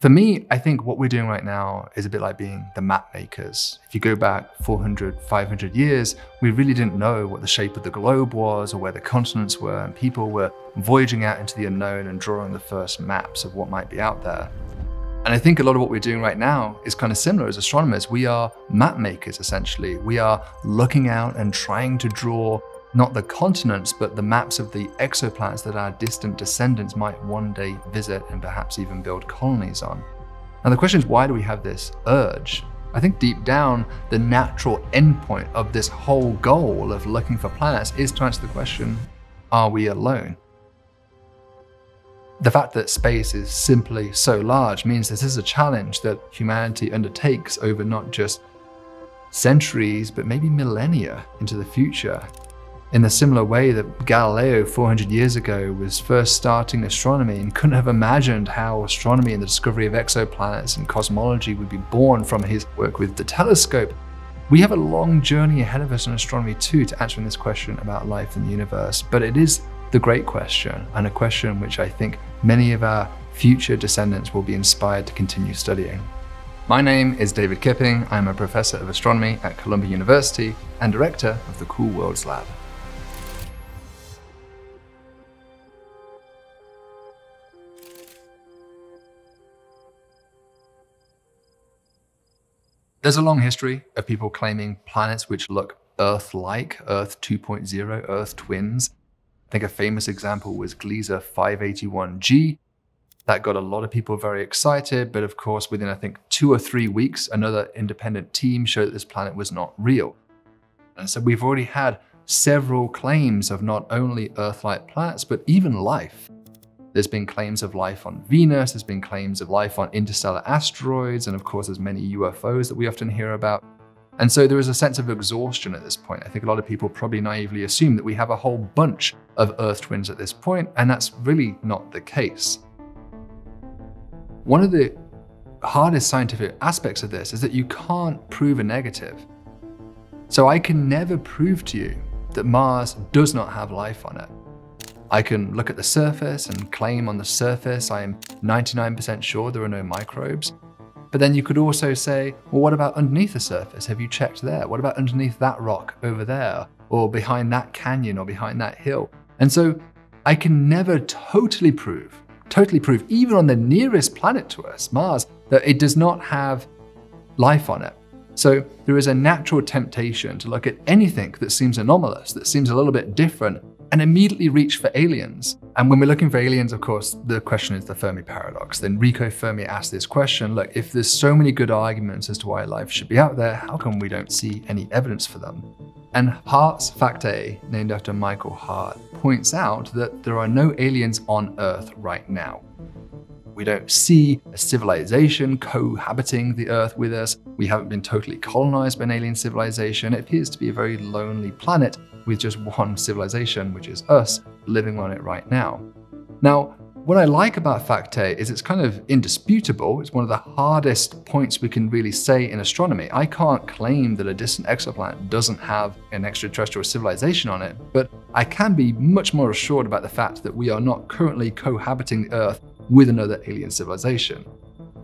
For me, I think what we're doing right now is a bit like being the map makers. If you go back 400, 500 years, we really didn't know what the shape of the globe was or where the continents were, and people were voyaging out into the unknown and drawing the first maps of what might be out there. And I think a lot of what we're doing right now is kind of similar as astronomers. We are map makers, essentially. We are looking out and trying to draw not the continents, but the maps of the exoplanets that our distant descendants might one day visit and perhaps even build colonies on. Now the question is, why do we have this urge? I think deep down, the natural endpoint of this whole goal of looking for planets is to answer the question, are we alone? The fact that space is simply so large means this is a challenge that humanity undertakes over not just centuries, but maybe millennia into the future. In a similar way that Galileo 400 years ago was first starting astronomy and couldn't have imagined how astronomy and the discovery of exoplanets and cosmology would be born from his work with the telescope, we have a long journey ahead of us in astronomy too to answering this question about life in the universe. But it is the great question, and a question which I think many of our future descendants will be inspired to continue studying. My name is David Kipping. I'm a professor of astronomy at Columbia University and director of the Cool Worlds Lab. There's a long history of people claiming planets which look Earth-like, Earth 2.0, Earth twins. I think a famous example was Gliese 581g. That got a lot of people very excited, but of course, within I think 2 or 3 weeks, another independent team showed that this planet was not real. And so we've already had several claims of not only Earth-like planets, but even life. There's been claims of life on Venus, there's been claims of life on interstellar asteroids, and of course there's many UFOs that we often hear about. And so there is a sense of exhaustion at this point. I think a lot of people probably naively assume that we have a whole bunch of Earth twins at this point, and that's really not the case. One of the hardest scientific aspects of this is that you can't prove a negative. So I can never prove to you that Mars does not have life on it. I can look at the surface and claim on the surface I am 99% sure there are no microbes. But then you could also say, well, what about underneath the surface? Have you checked there? What about underneath that rock over there? Or behind that canyon or behind that hill? And so I can never totally prove, even on the nearest planet to us, Mars, that it does not have life on it. So there is a natural temptation to look at anything that seems anomalous, that seems a little bit different, and immediately reach for aliens. And when we're looking for aliens, of course, the question is the Fermi paradox. Then Enrico Fermi asked this question, look, if there's so many good arguments as to why life should be out there, how come we don't see any evidence for them? And Hart's Fact A, named after Michael Hart, points out that there are no aliens on Earth right now. We don't see a civilization cohabiting the Earth with us. We haven't been totally colonized by an alien civilization. It appears to be a very lonely planet with just one civilization, which is us, living on it right now. Now, what I like about Fact A is it's kind of indisputable. It's one of the hardest points we can really say in astronomy. I can't claim that a distant exoplanet doesn't have an extraterrestrial civilization on it, but I can be much more assured about the fact that we are not currently cohabiting the Earth with another alien civilization.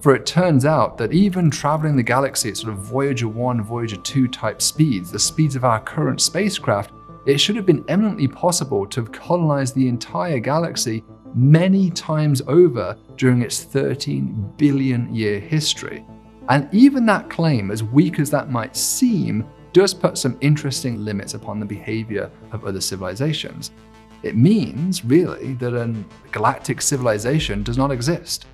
For it turns out that even traveling the galaxy at sort of Voyager 1, Voyager 2 type speeds, the speeds of our current spacecraft, it should have been eminently possible to have colonized the entire galaxy many times over during its 13 billion year history. And even that claim, as weak as that might seem, does put some interesting limits upon the behavior of other civilizations. It means, really, that a galactic civilization does not exist,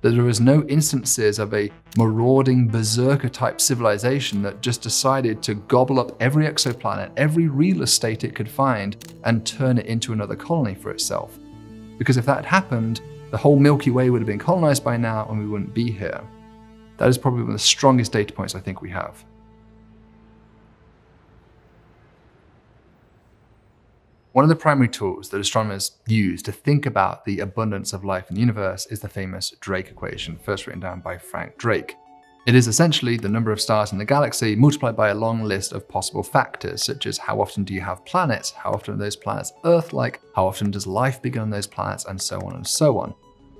that there is no instances of a marauding berserker-type civilization that just decided to gobble up every exoplanet, every real estate it could find, and turn it into another colony for itself. Because if that had happened, the whole Milky Way would have been colonized by now and we wouldn't be here. That is probably one of the strongest data points I think we have. One of the primary tools that astronomers use to think about the abundance of life in the universe is the famous Drake equation, first written down by Frank Drake. It is essentially the number of stars in the galaxy multiplied by a long list of possible factors, such as how often do you have planets, how often are those planets Earth-like, how often does life begin on those planets, and so on and so on.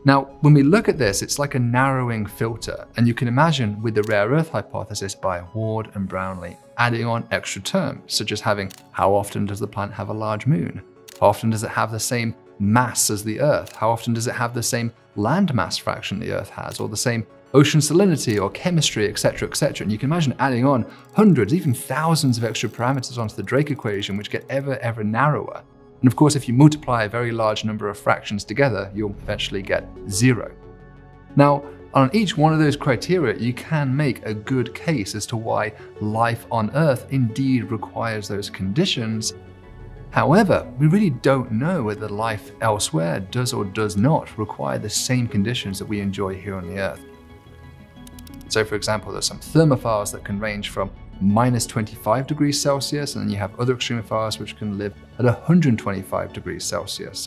Now, when we look at this, it's like a narrowing filter, and you can imagine with the rare earth hypothesis by Ward and Brownlee, adding on extra terms, such as having how often does the planet have a large moon? How often does it have the same mass as the Earth? How often does it have the same land mass fraction the Earth has, or the same ocean salinity or chemistry, etc., etc. And you can imagine adding on hundreds, even thousands of extra parameters onto the Drake equation, which get ever narrower. And of course, if you multiply a very large number of fractions together, you'll eventually get zero. Now, on each one of those criteria, you can make a good case as to why life on Earth indeed requires those conditions. However, we really don't know whether life elsewhere does or does not require the same conditions that we enjoy here on the Earth. So for example, there's some thermophiles that can range from minus 25 degrees Celsius, and then you have other extremophiles which can live at 125 degrees Celsius.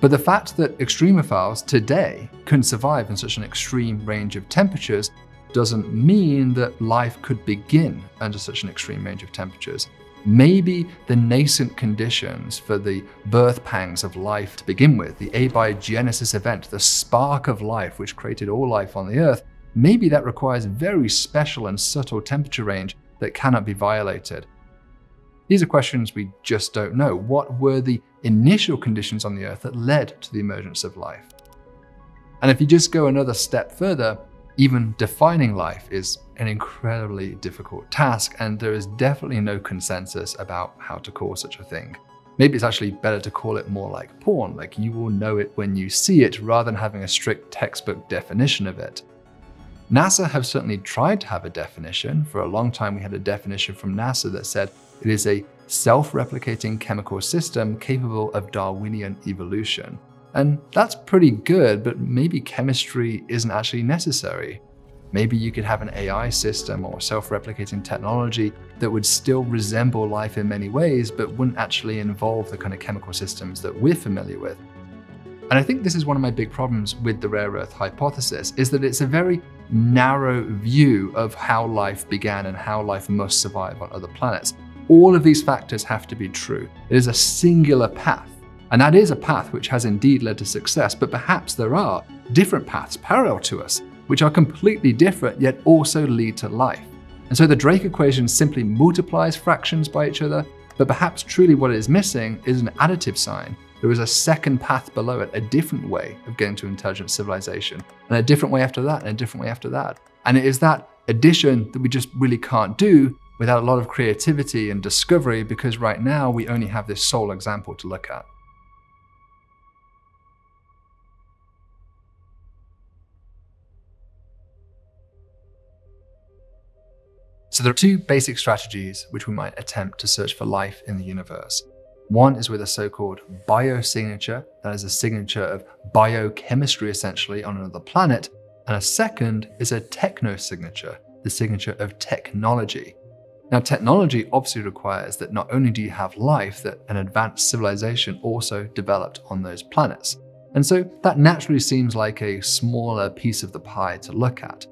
But the fact that extremophiles today can survive in such an extreme range of temperatures doesn't mean that life could begin under such an extreme range of temperatures. Maybe the nascent conditions for the birth pangs of life to begin with, the abiogenesis event, the spark of life which created all life on the Earth, maybe that requires very special and subtle temperature range that cannot be violated. These are questions we just don't know. What were the initial conditions on the Earth that led to the emergence of life? And if you just go another step further, even defining life is an incredibly difficult task, and there is definitely no consensus about how to call such a thing. Maybe it's actually better to call it more like porn, like you will know it when you see it, rather than having a strict textbook definition of it. NASA have certainly tried to have a definition. For a long time, we had a definition from NASA that said it is a self-replicating chemical system capable of Darwinian evolution. And that's pretty good, but maybe chemistry isn't actually necessary. Maybe you could have an AI system or self-replicating technology that would still resemble life in many ways, but wouldn't actually involve the kind of chemical systems that we're familiar with. And I think this is one of my big problems with the rare earth hypothesis, is that it's a very narrow view of how life began and how life must survive on other planets. All of these factors have to be true. It is a singular path, and that is a path which has indeed led to success, but perhaps there are different paths parallel to us, which are completely different yet also lead to life. And so the Drake equation simply multiplies fractions by each other, but perhaps truly what is missing is an additive sign. There is a second path below it, a different way of getting to intelligent civilization, and a different way after that, and a different way after that. And it is that addition that we just really can't do without a lot of creativity and discovery, because right now we only have this sole example to look at. So there are two basic strategies which we might attempt to search for life in the universe. One is with a so-called biosignature, that is a signature of biochemistry essentially on another planet, and a second is a technosignature, the signature of technology. Now, technology obviously requires that not only do you have life, that an advanced civilization also developed on those planets. And so that naturally seems like a smaller piece of the pie to look at.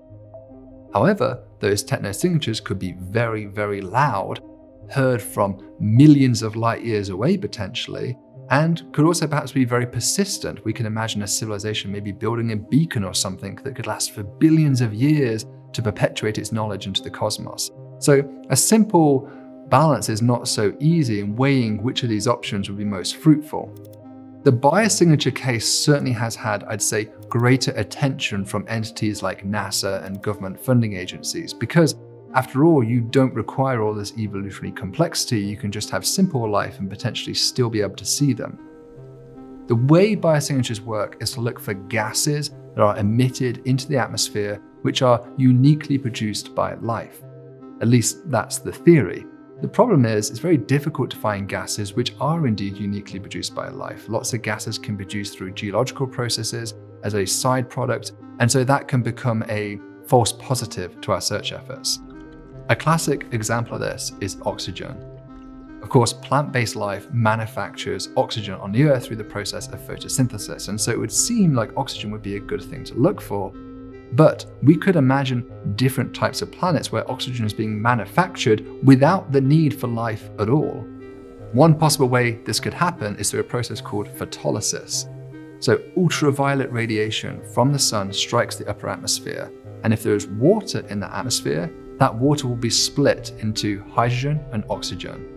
However, those technosignatures could be very loud, heard from millions of light years away potentially, and could also perhaps be very persistent. We can imagine a civilization maybe building a beacon or something that could last for billions of years to perpetuate its knowledge into the cosmos. So a simple balance is not so easy in weighing which of these options would be most fruitful. The biosignature case certainly has had, I'd say, greater attention from entities like NASA and government funding agencies, because after all, you don't require all this evolutionary complexity. You can just have simple life and potentially still be able to see them. The way biosignatures work is to look for gases that are emitted into the atmosphere, which are uniquely produced by life. At least that's the theory. The problem is, it's very difficult to find gases which are indeed uniquely produced by life. Lots of gases can be produced through geological processes as a side product, and so that can become a false positive to our search efforts. A classic example of this is oxygen. Of course, plant-based life manufactures oxygen on the Earth through the process of photosynthesis, and so it would seem like oxygen would be a good thing to look for. But we could imagine different types of planets where oxygen is being manufactured without the need for life at all. One possible way this could happen is through a process called photolysis. So ultraviolet radiation from the sun strikes the upper atmosphere, and if there is water in the atmosphere, that water will be split into hydrogen and oxygen,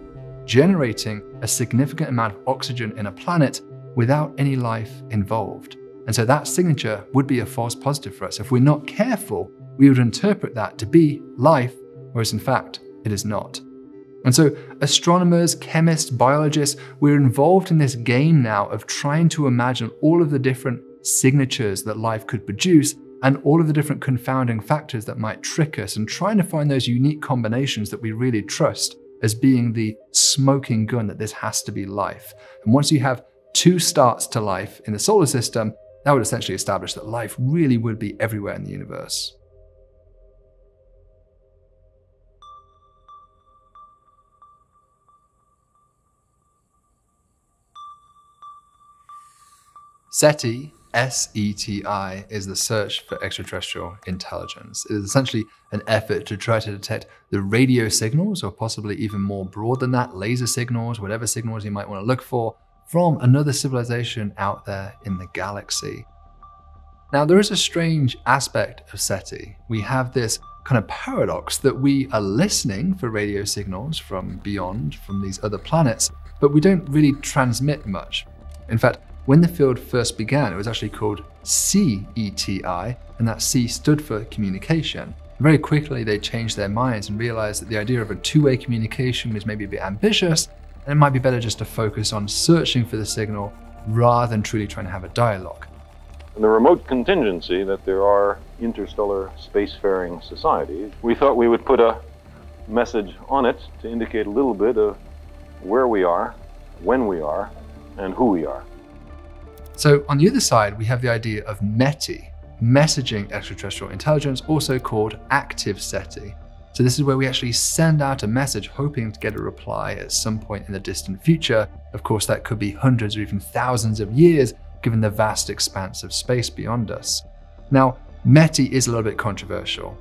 generating a significant amount of oxygen in a planet without any life involved. And so that signature would be a false positive for us. If we're not careful, we would interpret that to be life, whereas in fact, it is not. And so astronomers, chemists, biologists, we're involved in this game now of trying to imagine all of the different signatures that life could produce and all of the different confounding factors that might trick us and trying to find those unique combinations that we really trust as being the smoking gun that this has to be life. And once you have two starts to life in the solar system, that would essentially establish that life really would be everywhere in the universe. SETI, S-E-T-I, is the Search for Extraterrestrial Intelligence. It is essentially an effort to try to detect the radio signals, or possibly even more broad than that, laser signals, whatever signals you might want to look for, from another civilization out there in the galaxy. Now, there is a strange aspect of SETI. We have this kind of paradox that we are listening for radio signals from beyond, from these other planets, but we don't really transmit much. In fact, when the field first began, it was actually called CETI, and that C stood for communication. Very quickly, they changed their minds and realized that the idea of a two-way communication was maybe a bit ambitious, and it might be better just to focus on searching for the signal rather than truly trying to have a dialogue. In the remote contingency that there are interstellar spacefaring societies, we thought we would put a message on it to indicate a little bit of where we are, when we are, and who we are. So on the other side, we have the idea of METI, Messaging Extraterrestrial Intelligence, also called Active SETI. So this is where we actually send out a message hoping to get a reply at some point in the distant future. Of course, that could be hundreds or even thousands of years, given the vast expanse of space beyond us. Now, METI is a little bit controversial.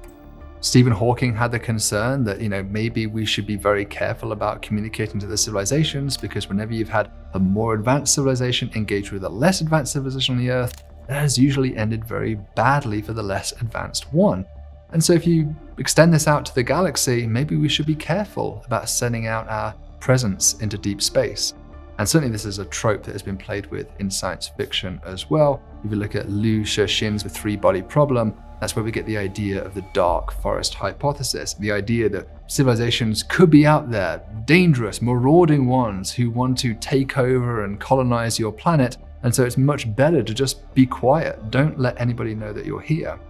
Stephen Hawking had the concern that, maybe we should be very careful about communicating to the civilizations, because whenever you've had a more advanced civilization engage with a less advanced civilization on the Earth, that has usually ended very badly for the less advanced one. And so if you extend this out to the galaxy, maybe we should be careful about sending out our presence into deep space. And certainly this is a trope that has been played with in science fiction as well. If you look at Liu Shaoxin's The Three-Body Problem, that's where we get the idea of the dark forest hypothesis, the idea that civilizations could be out there, dangerous, marauding ones who want to take over and colonize your planet. And so it's much better to just be quiet. Don't let anybody know that you're here.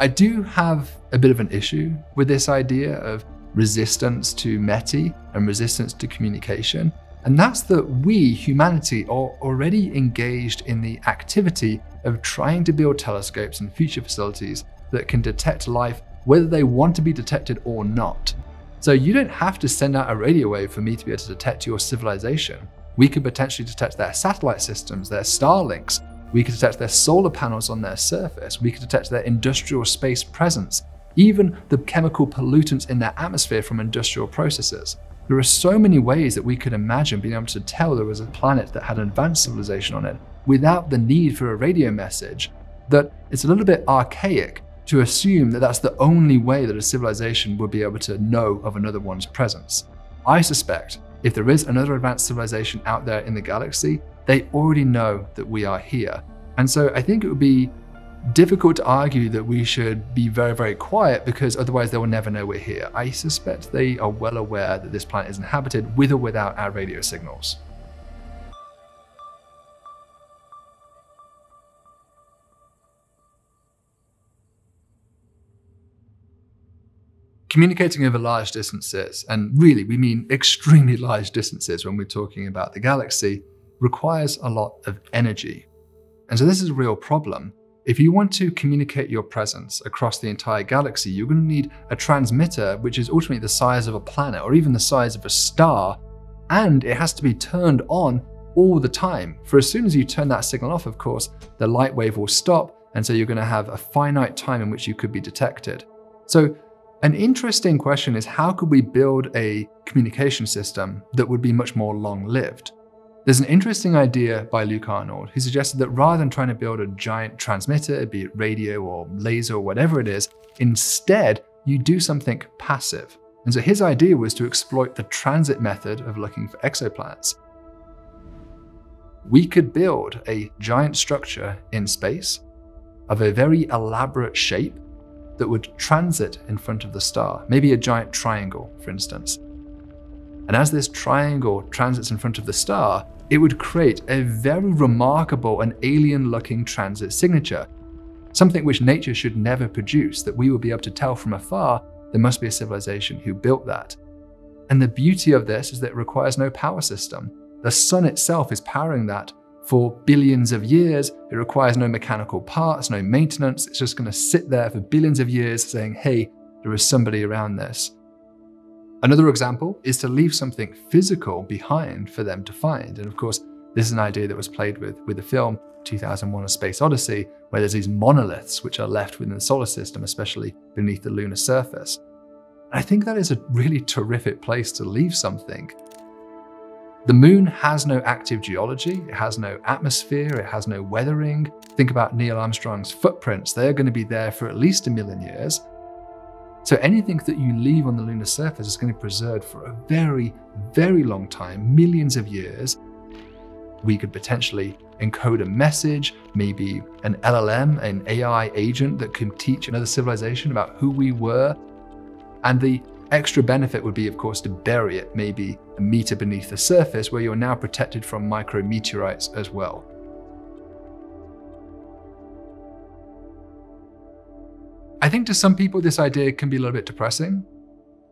I do have a bit of an issue with this idea of resistance to METI and resistance to communication. And that's that we, humanity, are already engaged in the activity of trying to build telescopes and future facilities that can detect life, whether they want to be detected or not. So you don't have to send out a radio wave for me to be able to detect your civilization. We could potentially detect their satellite systems, their Starlinks. We could detect their solar panels on their surface. We could detect their industrial space presence, even the chemical pollutants in their atmosphere from industrial processes. There are so many ways that we could imagine being able to tell there was a planet that had an advanced civilization on it without the need for a radio message, that it's a little bit archaic to assume that that's the only way that a civilization would be able to know of another one's presence. I suspect if there is another advanced civilization out there in the galaxy, they already know that we are here. And so I think it would be difficult to argue that we should be very, very quiet, because otherwise they will never know we're here. I suspect they are well aware that this planet is inhabited with or without our radio signals. Communicating over large distances, and really we mean extremely large distances when we're talking about the galaxy, requires a lot of energy. And so this is a real problem. If you want to communicate your presence across the entire galaxy, you're going to need a transmitter which is ultimately the size of a planet or even the size of a star, and it has to be turned on all the time. For as soon as you turn that signal off, of course, the light wave will stop, and so you're going to have a finite time in which you could be detected. So an interesting question is, how could we build a communication system that would be much more long-lived? There's an interesting idea by Luke Arnold, who suggested that rather than trying to build a giant transmitter, be it radio or laser or whatever it is, instead you do something passive. And so his idea was to exploit the transit method of looking for exoplanets. We could build a giant structure in space of a very elaborate shape that would transit in front of the star, maybe a giant triangle, for instance. And as this triangle transits in front of the star, it would create a very remarkable and alien-looking transit signature, something which nature should never produce, that we will be able to tell from afar there must be a civilization who built that. And the beauty of this is that it requires no power system. The sun itself is powering that for billions of years. It requires no mechanical parts, no maintenance. It's just going to sit there for billions of years saying, hey, there is somebody around this. Another example is to leave something physical behind for them to find. And of course, this is an idea that was played with the film 2001 A Space Odyssey, where there's these monoliths which are left within the solar system, especially beneath the lunar surface. And I think that is a really terrific place to leave something. The moon has no active geology, it has no atmosphere, it has no weathering. Think about Neil Armstrong's footprints, they're going to be there for at least 1 million years. So anything that you leave on the lunar surface is going to be preserved for a very, very long time, millions of years. We could potentially encode a message, maybe an LLM, an AI agent that can teach another civilization about who we were. And the extra benefit would be, of course, to bury it maybe 1 meter beneath the surface, where you're now protected from micrometeorites as well. I think to some people this idea can be a little bit depressing.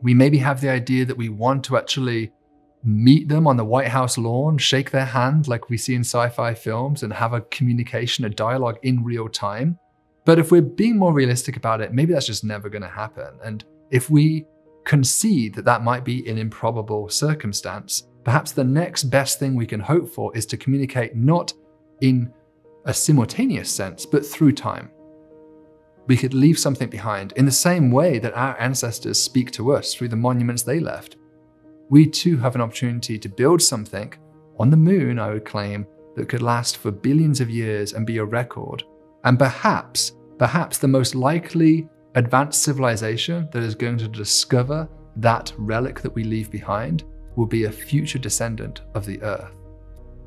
We maybe have the idea that we want to actually meet them on the White House lawn, shake their hand like we see in sci-fi films, and have a communication, a dialogue in real time. But if we're being more realistic about it, maybe that's just never going to happen. And if we concede that that might be an improbable circumstance, perhaps the next best thing we can hope for is to communicate not in a simultaneous sense, but through time. We could leave something behind in the same way that our ancestors speak to us through the monuments they left. We too have an opportunity to build something on the moon, I would claim, that could last for billions of years and be a record. And perhaps the most likely advanced civilization that is going to discover that relic that we leave behind will be a future descendant of the Earth.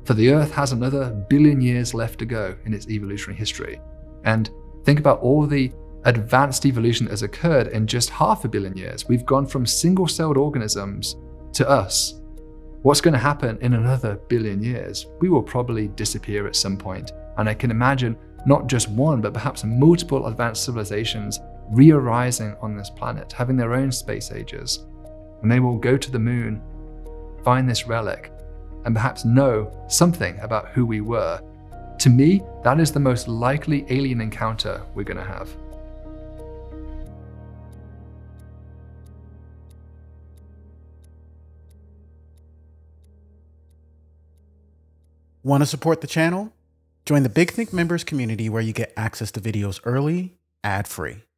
For the Earth has another 1 billion years left to go in its evolutionary history. And think about all the advanced evolution that has occurred in just 500 million years. We've gone from single-celled organisms to us. What's going to happen in another 1 billion years? We will probably disappear at some point. And I can imagine not just one, but perhaps multiple advanced civilizations re-arising on this planet, having their own space ages. And they will go to the moon, find this relic, and perhaps know something about who we were. To me, that is the most likely alien encounter we're going to have. Want to support the channel? Join the Big Think members community, where you get access to videos early, ad-free.